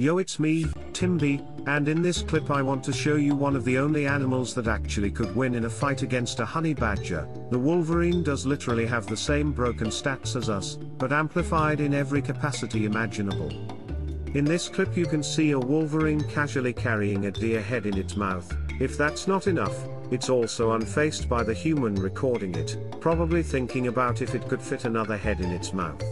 Yo, it's me, Timby, and in this clip I want to show you one of the only animals that actually could win in a fight against a honey badger. The wolverine does literally have the same broken stats as us, but amplified in every capacity imaginable. In this clip you can see a wolverine casually carrying a deer head in its mouth. If that's not enough, it's also unfazed by the human recording it, probably thinking about if it could fit another head in its mouth.